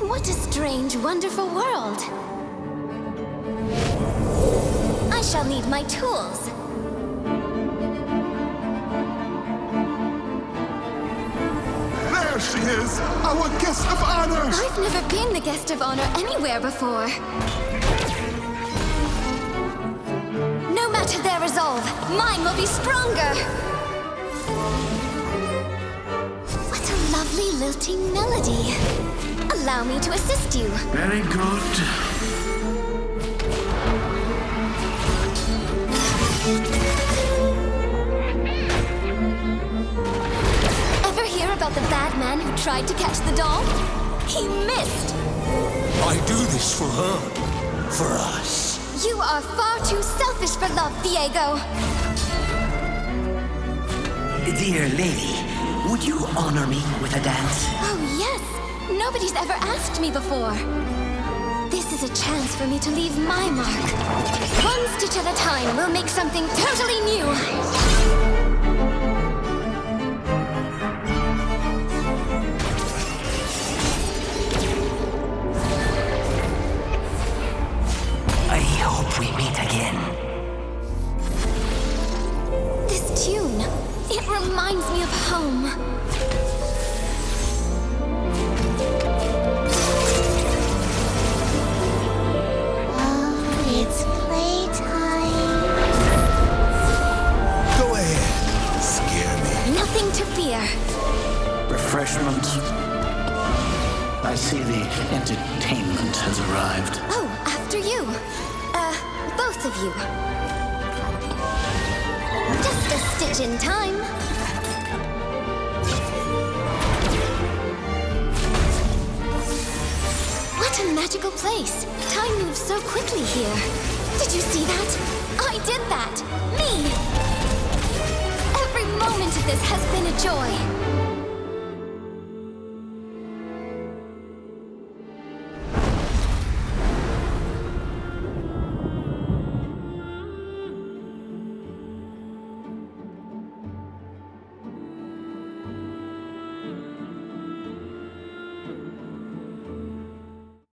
What a strange, wonderful world! I shall need my tools. There she is! Our guest of honor! I've never been the guest of honor anywhere before. No matter their resolve, mine will be stronger! What a lovely lilting melody! Allow me to assist you. Very good. Ever hear about the bad man who tried to catch the doll? He missed. I do this for her. For us. You are far too selfish for love, Diego. Dear lady, would you honor me with a dance? Oh, yes. Nobody's ever asked me before. This is a chance for me to leave my mark. One stitch at a time, we'll make something totally new. I hope we meet again. This tune, it reminds me of home. Refreshments. I see the entertainment has arrived. Oh, after you. Both of you. Just a stitch in time. What a magical place. Time moves so quickly here. Did you see that? I did that. Me. Every moment of this has been a joy.